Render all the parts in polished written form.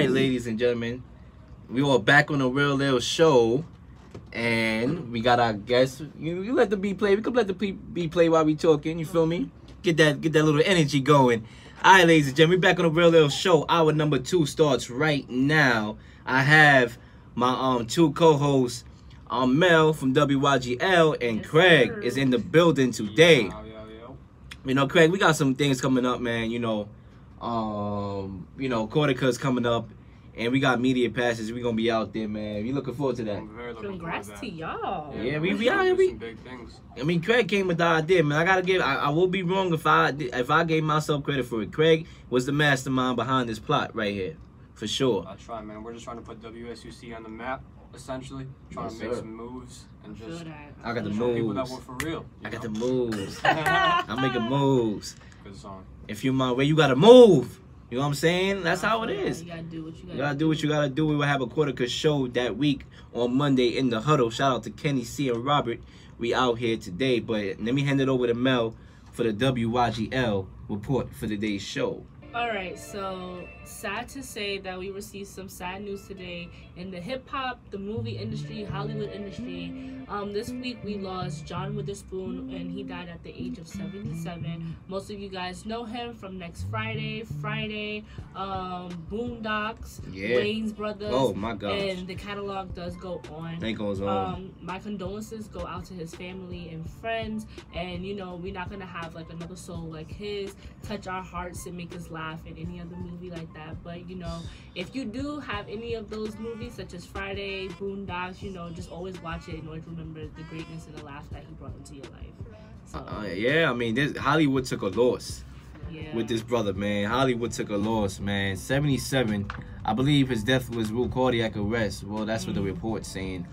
right, ladies and gentlemen, we are back on the Real Lil Show, and we got our guests. You let the beat play. We can let the beat play while we talking. You feel me? Get that little energy going. All right, ladies and gentlemen, we back on the Real Lil Show. Hour number two starts right now. I have my two co-hosts, Mel from WYGL and Craig is in the building today. Yo. You know, Craig, we got some things coming up, man. You know, Cortica's coming up, and we got media passes. We gonna be out there, man. We looking forward to that. Congrats to y'all. Yeah, we out here. We some big things. I mean, Craig came with the idea, man. I gotta give. I will be wrong if I gave myself credit for it. Craig was the mastermind behind this plot right here, for sure. I try, man. We're just trying to put WSUC on the map, essentially. Trying to make some moves and just. I got the moves. People that work for real. I got the moves. I'm making moves. Good song. If you're my way, you gotta move. You know what I'm saying? That's how it is. You gotta do what you gotta do. We will have a Cortica show that week on Monday in the huddle. Shout out to Kenny C and Robert. We out here today, but let me hand it over to Mel for the WYGL report for today's show. All right, so sad to say that we received some sad news today in the hip-hop, the movie industry, Hollywood industry. This week we lost John Witherspoon, and he died at the age of 77. Most of you guys know him from Next Friday, Boondocks, Wayans Brothers. Oh my God! And the catalog does go on. It goes on. My condolences go out to his family and friends, and you know we're not gonna have like another soul like his touch our hearts and make us laugh. In any other movie like that, but you know, if you do have any of those movies such as Friday, Boondocks, you know, just always watch it and always remember the greatness and the laugh that he brought into your life. So, yeah, I mean, Hollywood took a loss with this brother, man. Hollywood took a loss, man. 77, I believe his death was through cardiac arrest. Well, that's what the report's saying,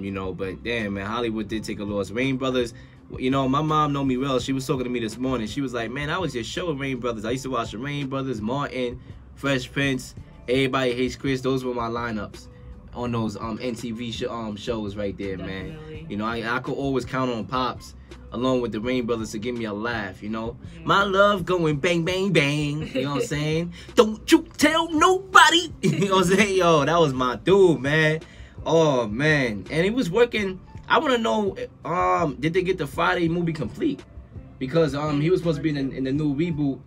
you know, but damn, man, Hollywood did take a loss. Wayans Brothers. You know, my mom know me well. She was talking to me this morning. She was like, man, I was your show with Wayans Brothers. I used to watch the Wayans Brothers, Martin, Fresh Prince, Everybody Hates Chris. Those were my lineups on those NTV shows right there, man. Definitely. You know, I could always count on Pops along with the Wayans Brothers to give me a laugh, you know. My love going bang, bang, bang. You know what I'm saying? Don't you tell nobody. You know what I'm saying? Yo, that was my dude, man. Oh, man. And he was working... I want to know, did they get the Friday movie complete? Because he was supposed to be in the new reboot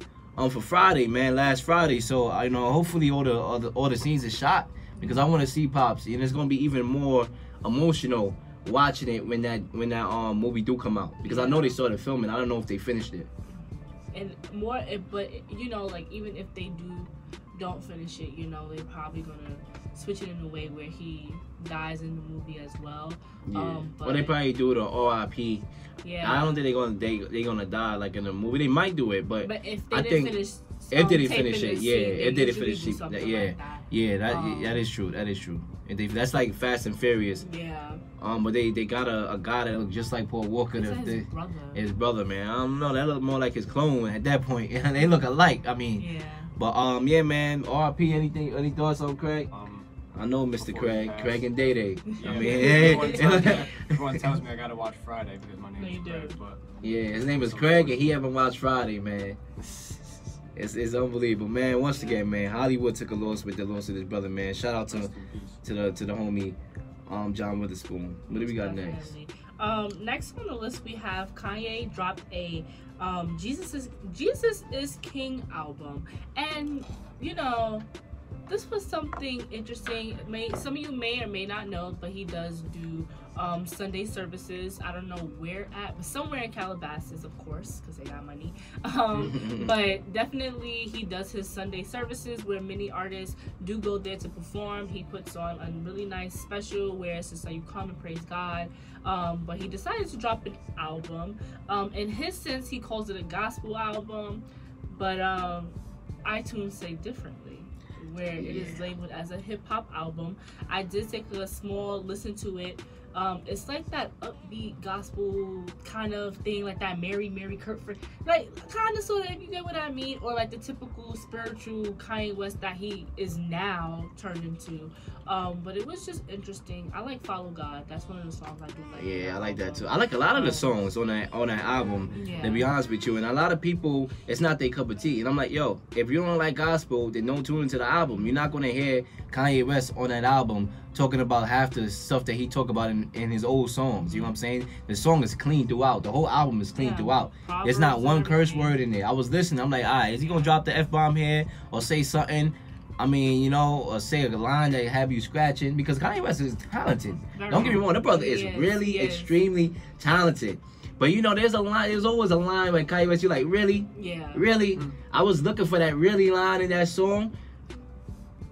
for Friday, man, last Friday. So, you know, hopefully all the scenes are shot because I want to see Pops. And it's going to be even more emotional watching it when that movie do come out. Because I know they started filming. I don't know if they finished it. And more, but, you know, like, even if they don't finish it, you know, they're probably going to switch it in a way where he dies in the movie as well. Yeah. But they probably do it on RIP. Yeah. I don't think they're gonna die like in the movie. They might do it, but if they didn't finish it, yeah, if they didn't finish it, yeah, that is true. That is true. And that's like Fast and Furious. Yeah. But they got a guy that looked just like Paul Walker. His brother, man. I don't know. That looked more like his clone at that point. They look alike. I mean. Yeah. But yeah, man. RIP. Any thoughts on Craig? I know Mr. Craig, Craig and Day Day. Yeah, I mean, everyone tells me I gotta watch Friday because my name is Craig. But yeah, his name is Craig, and he haven't watched Friday, man. It's unbelievable, man. Once again, man, Hollywood took a loss with the loss of his brother, man. Shout out to the homie, John Witherspoon. What do we got next? Next on the list we have Kanye dropped a Jesus is King album, and you know. This was something interesting. Some of you may or may not know, but he does do Sunday services. I don't know where at, but somewhere in Calabasas, of course, because they got money. But definitely he does his Sunday services where many artists do go there to perform. He puts on a really nice special where it's just like you come and praise God. But he decided to drop an album. In his sense, he calls it a gospel album, but iTunes say differently. Where it is labeled as a hip-hop album. I did take a small listen to it. It's like that upbeat gospel kind of thing, like that Mary Mary Kirkford, like kind of sort of, if you get what I mean, or like the typical true spiritual Kanye West that he is now turned into. But it was just interesting. I like Follow God. That's one of the songs I do like. Yeah, I like that too. I like a lot of the songs on that album, yeah, to be honest with you. And a lot of people, it's not their cup of tea. And I'm like, yo, if you don't like gospel, then don't tune into the album. You're not going to hear Kanye West on that album talking about half the stuff that he talk about in his old songs. You know what I'm saying? The song is clean throughout. The whole album is clean throughout. There's not one curse word in there. I was listening. I'm like, all right, is he going to drop the F-bomb here or say something? I mean, you know, or say a line that have you scratching, because Kanye West is talented. Don't get me wrong, the brother is really extremely talented. But you know, there's a line. There's always a line when Kanye West, you're like, really? Yeah. Really? Mm-hmm. I was looking for that really line in that song.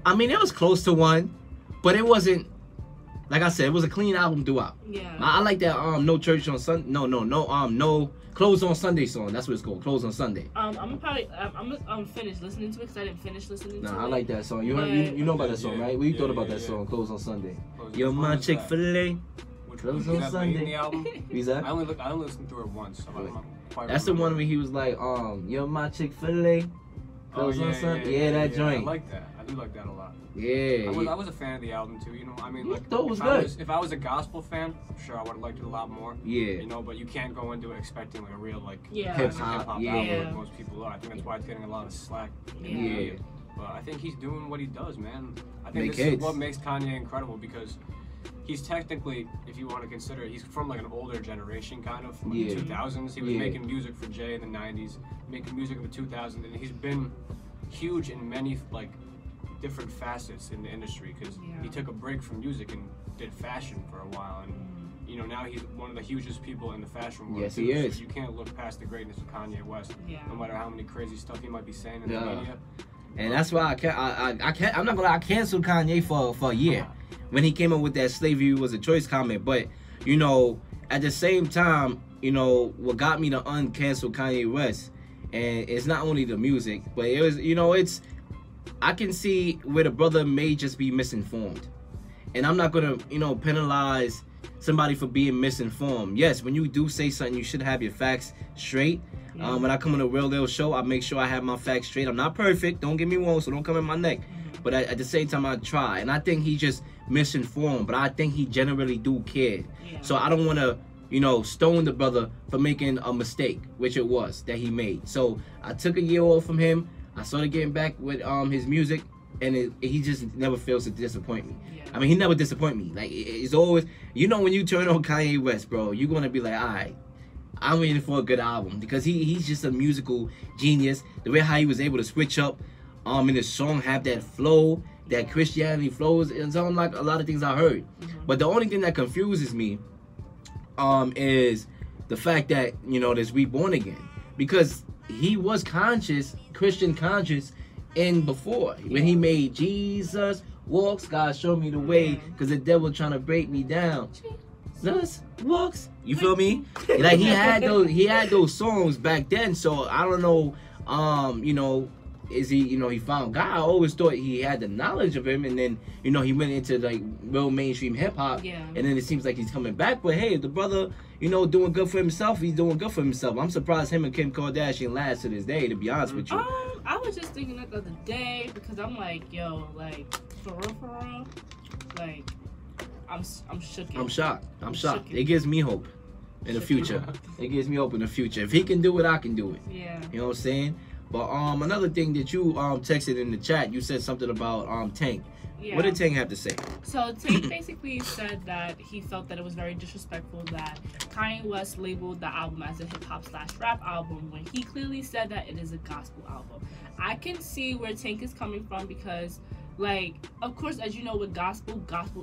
I mean, it was close to one, but it wasn't. Like I said, it was a clean album throughout. Yeah. I like that No Church on Sunday. No Close on Sunday song. That's what it's called. Close on Sunday. I'm gonna finish listening to it because I didn't finish listening to it. I like that song. You know about that song, right? What you thought about that song, Close on Sunday? You're my Chick-fil-A. Close on Sunday. I only listened to it once. That's the one where he was like, you're my Chick-fil-A. Close on Sunday. Yeah, that joint. I like that. I do like that a lot. Yeah. I was a fan of the album too, you know. I mean, like, thought it was good. If I was a gospel fan, I'm sure I would have liked it a lot more. Yeah. You know, but you can't go into it expecting like a real hip-hop album, like most people are. I think that's why it's getting a lot of slack. Yeah. But I think he's doing what he does, man. I think this is what makes Kanye incredible, because he's technically, if you want to consider it, he's from like an older generation, kind of, from the 2000s. He was making music for Jay in the 90s, making music in the 2000s, and he's been huge in many like different facets in the industry, because he took a break from music and did fashion for a while, and you know, now he's one of the hugest people in the fashion world. Yes, he is. So you can't look past the greatness of Kanye West, no matter how many crazy stuff he might be saying in the media. And that's why I'm not gonna lie, I canceled Kanye for a year when he came up with that slavery was a choice comment. But you know, at the same time, you know what got me to uncancel Kanye West, and it's not only the music, but it was, you know, it's, I can see where the brother may just be misinformed. And I'm not going to, you know, penalize somebody for being misinformed. Yes, when you do say something, you should have your facts straight. When I come on a Real Deal show, I make sure I have my facts straight. I'm not perfect. Don't get me wrong, so don't come at my neck. But at the same time, I try. And I think he just misinformed. But I think he generally do care. Yeah. So I don't want to, you know, stone the brother for making a mistake, which it was, that he made. So I took a year off from him. I started getting back with his music, and he just never fails to disappoint me. Yeah. I mean, he never disappoint me. Like, it's always, you know, when you turn on Kanye West, bro, you're gonna be like, all right, I'm waiting for a good album, because he's just a musical genius. The way how he was able to switch up, in his song have that flow, that Christianity flows, and so I'm like a lot of things I heard. But the only thing that confuses me, is the fact that, you know, this reborn again, because he was Christian conscious in before, when he made Jesus Walks, God Show Me the Way, because the devil trying to break me down. Jesus Walks, you feel me? Like, he had those songs back then. So I don't know, you know, is he, you know, he found God? I always thought he had the knowledge of him, and then, you know, he went into like real mainstream hip-hop, and then it seems like he's coming back. But hey, the brother, you know, doing good for himself. He's doing good for himself. I'm surprised him and Kim Kardashian last to this day, to be honest with you. I was just thinking that the other day, because I'm like, yo, like, for real, like, I'm shook. I'm shocked. It gives me hope in the future. If he can do it, I can do it. Yeah. You know what I'm saying? But another thing that you texted in the chat, you said something about Tank. Yeah. What did Tank have to say? So Tank basically said that he felt that it was very disrespectful that Kanye West labeled the album as a hip-hop/rap album when he clearly said that it is a gospel album. I can see where Tank is coming from, because, like, of course, as you know, with gospel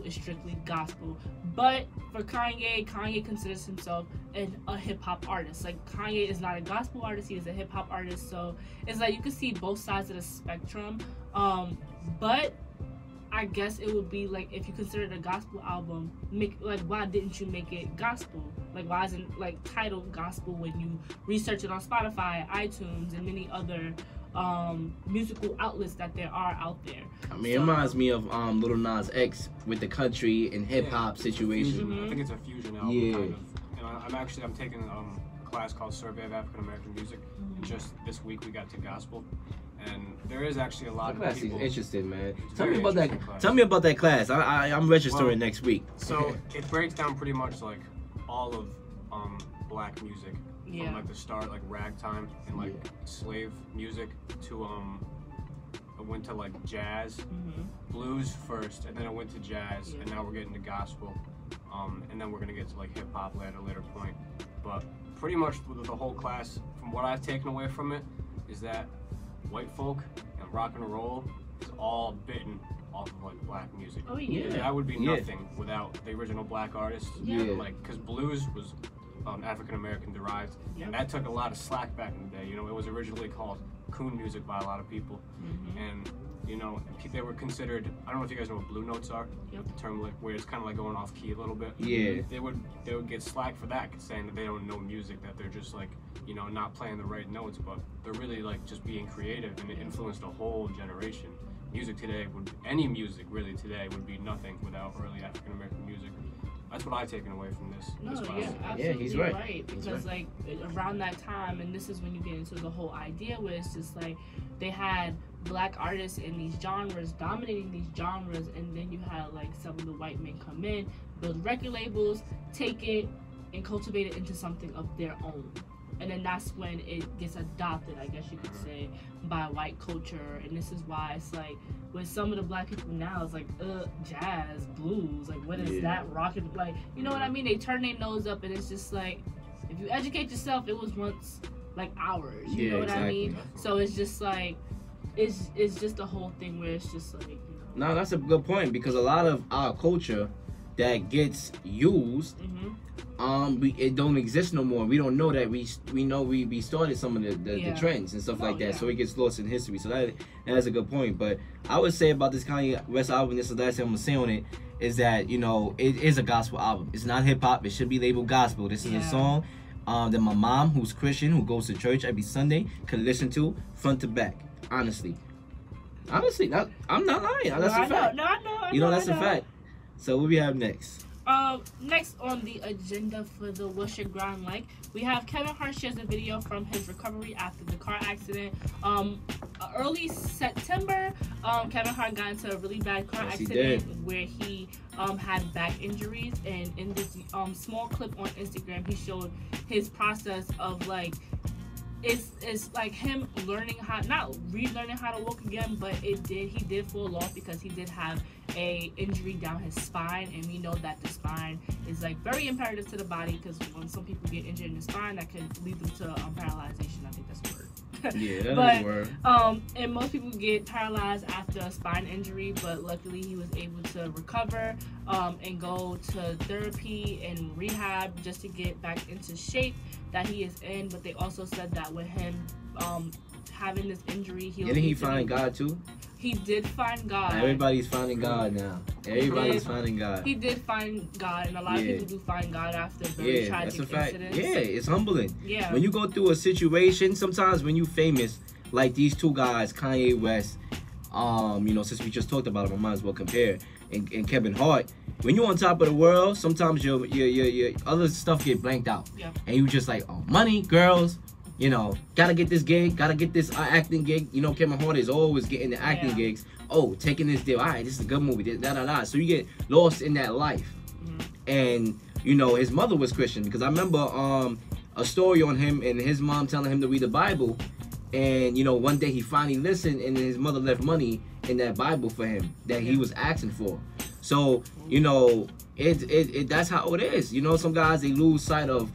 is strictly gospel. But for Kanye considers himself a hip-hop artist. Like, Kanye is not a gospel artist, he is a hip-hop artist. So it's like you can see both sides of the spectrum. But I guess it would be like, if you consider it a gospel album, why didn't you make it gospel? Like, why isn't, like, titled gospel when you research it on Spotify, iTunes, and many other musical outlets that there are out there? I mean, it reminds me of Little Nas X with the country and hip-hop situation. I think it's a fusion album, kind of. And I'm taking a class called Survey of African American Music, and just this week we got to gospel. and there is actually a lot of people interested, man. Tell me about that. Class. Tell me about that class. I'm registering next week. So it breaks down pretty much like all of black music from like the start, like ragtime and like slave music to it went to like jazz, blues first, and then it went to jazz, and now we're getting to gospel, and then we're gonna get to like hip hop at a later point. But pretty much the whole class, from what I've taken away from it, is that white folk and rock and roll is all bitten off of like black music. Oh yeah. That would be nothing without the original black artists. Yeah. Like, because blues was African American derived, and that took a lot of slack back in the day. You know, it was originally called coon music by a lot of people, and you know, they were considered. I don't know if you guys know what blue notes are. The term, like, where it's kind of like going off key a little bit. Yeah. They would get slack for that, saying that they don't know music, that they're just like, you know, not playing the right notes, but they're really like just being creative, and it influenced a whole generation. Music today would any music really today would be nothing without early African American music. That's what I've taken away from this. No, yeah, absolutely he's right. Because like around that time, and this is when you get into the whole idea where it's just like they had black artists in these genres, dominating these genres, and then you had like some of the white men come in, build record labels, take it, and cultivate it into something of their own. And then that's when it gets adopted, I guess you could say, by white culture. And this is why it's like, with some of the black people now, it's like, jazz, blues, like, what is that, rockin', like, you know what I mean? They turn their nose up, and it's just like, if you educate yourself, it was once, like, ours, you know what I mean? So it's just like, it's just the whole thing where it's just like, you know. No, that's a good point, because a lot of our culture that gets used, it don't exist no more. We don't know that we started some of the trends and stuff like that, so it gets lost in history. So that's a good point. But I would say about this Kanye West album, this is the last thing I'm gonna say on it, is that, you know, it is a gospel album. It's not hip hop. It should be labeled gospel. This is a song that my mom, who's Christian, who goes to church every Sunday, can listen to front to back. Honestly, I'm not lying. That's a fact. You know, that's a fact. So what do we have next? Next on the agenda for the What's Your Grind Like, we have Kevin Hart shares a video from his recovery after the car accident. Early September, Kevin Hart got into a really bad car accident where he had back injuries, and in this small clip on Instagram, he showed his process of like, It's like him learning how, not relearning how to walk again, but he did fall off because he did have a injury down his spine, and we know that the spine is like very imperative to the body, because when some people get injured in the spine, that can lead them to paralyzation. I think that's the word. Yeah, that's word. And most people get paralyzed after a spine injury, but luckily he was able to recover and go to therapy and rehab just to get back into shape that he is in. But they also said that with him having this injury, didn't he find God too? He did find God. Everybody's finding God now. Everybody's finding God. He did find God, and a lot of people do find God after very tragic incidents. Yeah, it's humbling. Yeah. When you go through a situation, sometimes when you famous, like these two guys, Kanye West, you know, since we just talked about him, I might as well compare, and Kevin Hart, when you're on top of the world, sometimes your other stuff get blanked out. Yeah. And you just like, oh, money, girls, you know, gotta get this gig, gotta get this acting gig. You know, Kevin Hart is always getting the acting gigs. Oh, taking this deal. All right, this is a good movie. So you get lost in that life. And, you know, his mother was Christian, because I remember a story on him and his mom telling him to read the Bible. And, you know, one day he finally listened, and his mother left money in that Bible for him that he was asking for. So, you know, that's how it is. You know, some guys, they lose sight of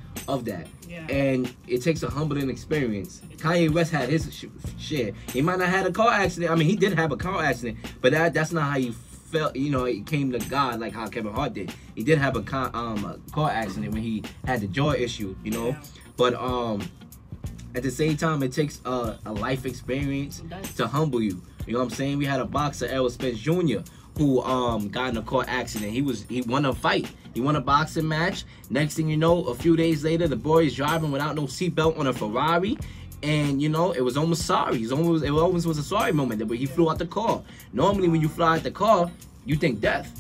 that. Yeah. And it takes a humbling experience. Kanye West had his shit. He might not have had a car accident. I mean, he did have a car accident, but that's not how he felt. You know, he came to God like how Kevin Hart did. He did have a car accident when he had the jaw issue, you know. Yeah. But at the same time, it takes a life experience to humble you. You know what I'm saying? We had a boxer, Errol Spence Jr., who got in a car accident. He won a fight. He won a boxing match. Next thing you know, a few days later, the boy is driving without no seatbelt on a Ferrari, and you know, it was almost sorry. It almost was a sorry moment, but he flew out the car. Normally, when you fly out the car, you think death.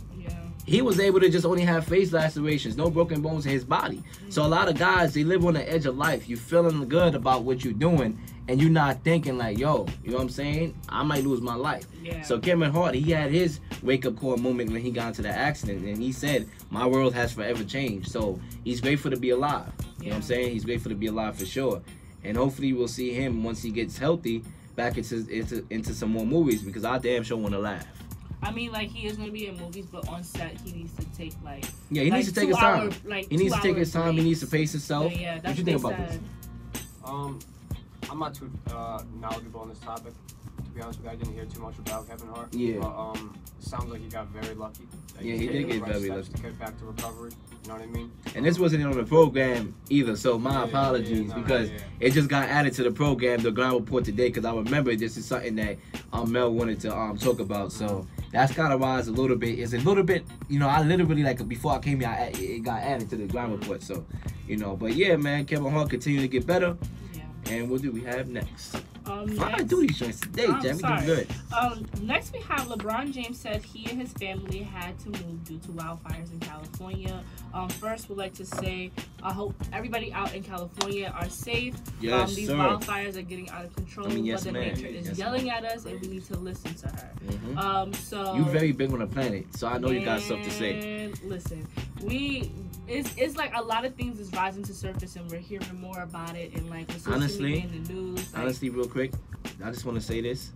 he was able to just only have face lacerations, no broken bones in his body. So a lot of guys, they live on the edge of life. You feeling good about what you're doing, and you're not thinking like, yo, you know what I'm saying? I might lose my life. Yeah. So Kevin Hart, he had his wake-up call moment when he got into the accident, and he said, my world has forever changed. So he's grateful to be alive. Yeah. You know what I'm saying? He's grateful to be alive for sure. And hopefully we'll see him, once he gets healthy, back into some more movies, because I damn sure want to laugh. I mean, like, he is going to be in movies, but on set, he needs to take, like... Yeah, he needs to take his time. He needs to take his time. He needs to pace himself. But yeah, that's what you think about this? I'm not too knowledgeable on this topic, to be honest with you. I didn't hear too much about Kevin Hart. Yeah. But sounds like he got very lucky. Yeah, he did get very lucky. To get back to recovery, you know what I mean? And this wasn't on the program either, so my apologies, because it just got added to the program, the ground report today, because I remember this is something that Mel wanted to talk about, so... That's kind of why it's a little bit, you know, I literally, like, before I came here, it got added to the ground report, so, you know. But yeah, man, Kevin Hart continue to get better. Yeah. And what do we have next? I do these joints today, Jack. We do good. Next we have LeBron James said he and his family had to move due to wildfires in California. First, we'd like to say I hope everybody out in California are safe. Yes, these wildfires are getting out of control. I mean, yes, Mother Nature is yelling at us, and we need to listen to her. Mm-hmm. So you're very big on the planet, so I know you got stuff to say. Listen, it's like a lot of things is rising to surface, and we're hearing more about it, and like honestly, in the news. Like, honestly, real quick, I just want to say this: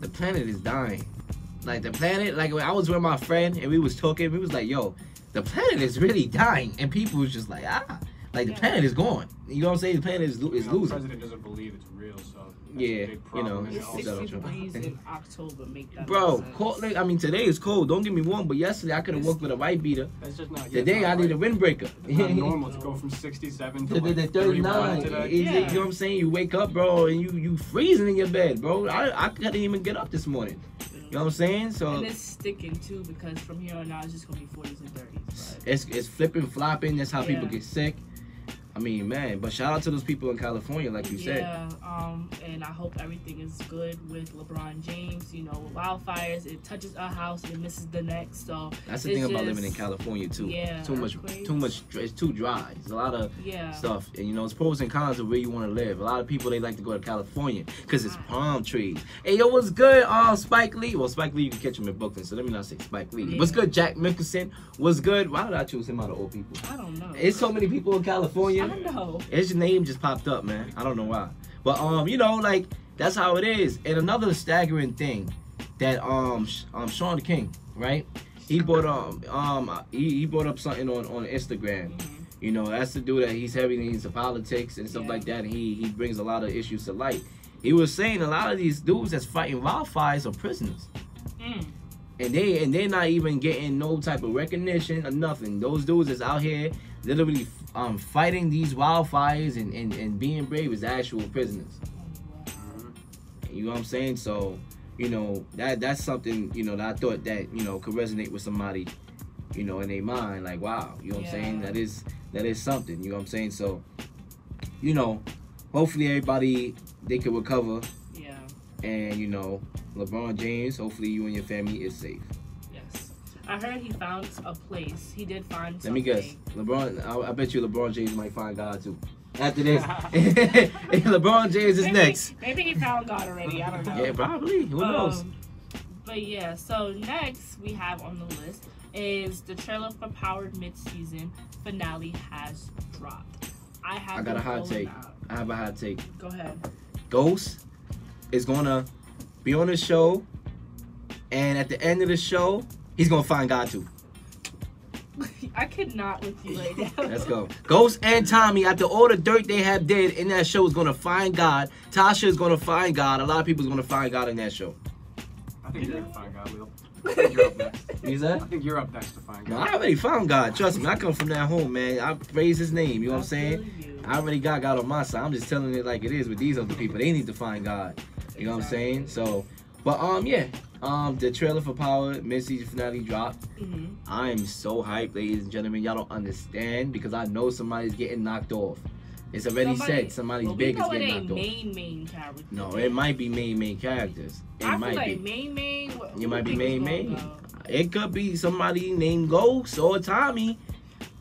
the planet is dying. Like the planet, like when I was with my friend and we was talking, we was like, "Yo, the planet is really dying," and people was just like, "Ah, like the planet is gone." You know what I'm saying? The planet is losing. The president doesn't believe it's real, so that's a big problem. You know, it's 60 days in October. Make that sense. Cold, like, I mean, today is cold. Don't get me wrong, but yesterday I could have walked with a white beater. That's just not. Today I need a windbreaker. It's not normal to go from 67 to like 39 today. You know what I'm saying? You wake up, bro, and you freezing in your bed, bro. I couldn't even get up this morning. You know what I'm saying? So, and it's sticking too, because from here on out it's just gonna be 40s and 30s. But. It's flipping, flopping. That's how people get sick. I mean, man. But shout out to those people in California, like you said. Yeah. And I hope everything is good with LeBron James. You know, wildfires. It touches our house and misses the next. So that's the thing about living in California too. Yeah. Too much. It's too dry. It's a lot of stuff. And you know, it's pros and cons of where you want to live. A lot of people, they like to go to California because it's palm trees. Hey, yo, what's good? Spike Lee. Well, Spike Lee, you can catch him in Brooklyn. So let me not say Spike Lee. Yeah. What's good, Jack Nicholson? What's good? Why did I choose him out of old people? I don't know. It's so many people in California. I know. His name just popped up, man. I don't know why. But, you know, like, that's how it is. And another staggering thing that, Shaun King, right? He brought, he brought up something on Instagram. Mm-hmm. You know, that's the dude that he's heavy into politics and stuff like that. And he brings a lot of issues to light. He was saying a lot of these dudes that's fighting wildfires are prisoners. Mm. And they're not even getting no type of recognition or nothing. Those dudes that's out here literally fighting these wildfires and being brave is actual prisoners. You know what I'm saying? So, you know, that's something, you know, that I thought that, you know, could resonate with somebody, you know, in their mind. Like, wow, you know what I'm saying? That is something, you know what I'm saying? So, you know, hopefully everybody, they can recover. Yeah. And, you know, LeBron James, hopefully you and your family is safe. Yes. I heard he found a place. He did find something. Let me guess. LeBron, I bet you LeBron James might find God too. After this, LeBron James is next. Maybe he found God already. I don't know. Yeah, probably. Who knows? But yeah, so next we have on the list is the trailer for Power's mid-season finale has dropped. I got a hot take. I have a hot take. Go ahead. Ghost is going to be on the show, and at the end of the show, he's gonna find God too. I could not with you right now. Let's go. Ghost and Tommy, after all the dirt they have did in that show, is gonna find God. Tasha is gonna find God. A lot of people is gonna find God in that show. I think you're gonna find God, Will. I think you're up next. You said? I think you're up next to find God. No, I already found God. Trust me, I come from that home, man. I praise His name. You know what I'm saying? I already got God on my side. I'm just telling it like it is with these other people. They need to find God. You know what I'm saying? So, but the trailer for Power mid-season finale dropped. Mm-hmm. I am so hyped, ladies and gentlemen. Y'all don't understand, because I know somebody's getting knocked off. It's already said somebody's big is getting knocked off. Main character. No, it might be main characters. It might be main. It might be main. It could be somebody named Ghost or Tommy.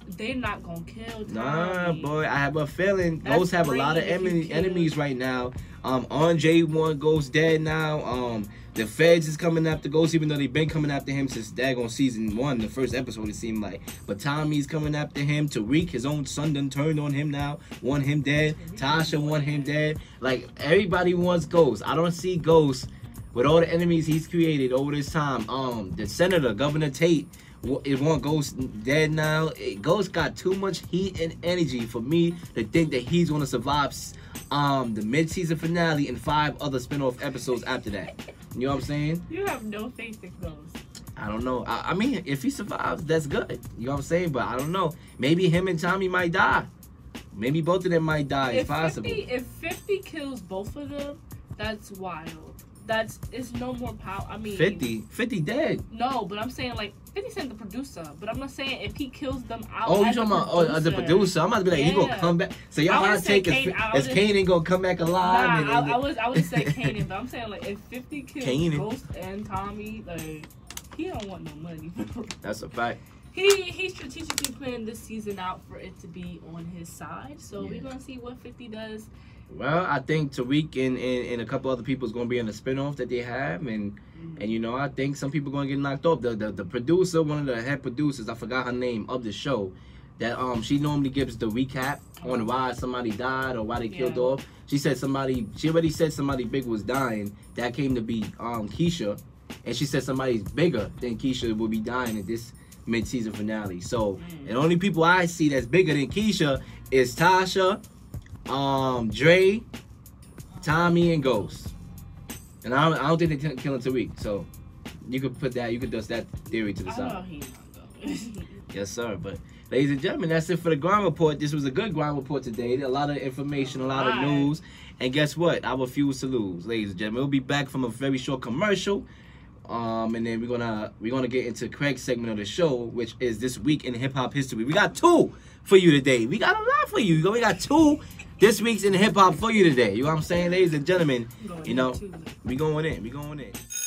They not gonna kill Tommy. Nah, boy, I have a feeling Ghosts have a lot of enemies right now. Andre won Ghost dead now. The feds is coming after Ghost, even though they've been coming after him since daggone season 1, the first episode it seemed like. But Tommy's coming after him. Tariq, his own son, done turned on him now. Want him dead. Tasha want him dead. Like, everybody wants Ghost. I don't see Ghost with all the enemies he's created over this time. The senator, Governor Tate, it want Ghost dead now. Ghost got too much heat and energy for me to think that he's gonna survive the mid-season finale and 5 other spin-off episodes after that. You know what I'm saying? You have no faith in Ghost. I don't know. I mean, if he survives, that's good. You know what I'm saying? But I don't know. Maybe him and Tommy might die. Maybe both of them might die. If possible. If 50 kills both of them, that's wild. It's no more power. I mean, 50 dead. No, but I'm saying like 50 Cent the producer, but I'm not saying if he kills them out. Oh, you talking about the producer? I'm about to be like, yeah, he gonna come back. So y'all gotta take as Kanan gonna come back alive. Nah, I would say Kanan, but I'm saying like if 50 kills Kanan. Ghost and Tommy, like he don't want no money. That's a fact. He strategically planned this season out for it to be on his side. So yeah, we're gonna see what 50 does. Well, I think Tariq and a couple other people is going to be in the spinoff that they have. And you know, I think some people are going to get knocked off. The producer, one of the head producers, I forgot her name, of the show, that she normally gives the recap on why somebody died or why they killed off. She said she already said somebody big was dying. That came to be Keisha. And she said somebody's bigger than Keisha will be dying in this mid-season finale. So, the only people I see that's bigger than Keisha is Tasha, Dre, Tommy, and Ghost, and I don't think they're killing Tariq. So you could put that, you could dust that theory to the side. Yes, sir. But ladies and gentlemen, that's it for the Grind Report. This was a good Grind Report today. A lot of information, a lot of news, and guess what? I refuse to lose, ladies and gentlemen. We'll be back from a very short commercial, and then we're gonna get into Craig's segment of the show, which is this week in hip hop history. We got 2 for you today. We got a lot for you. We got 2. This week's in hip hop for you today. You know what I'm saying, ladies and gentlemen? You know, we going in.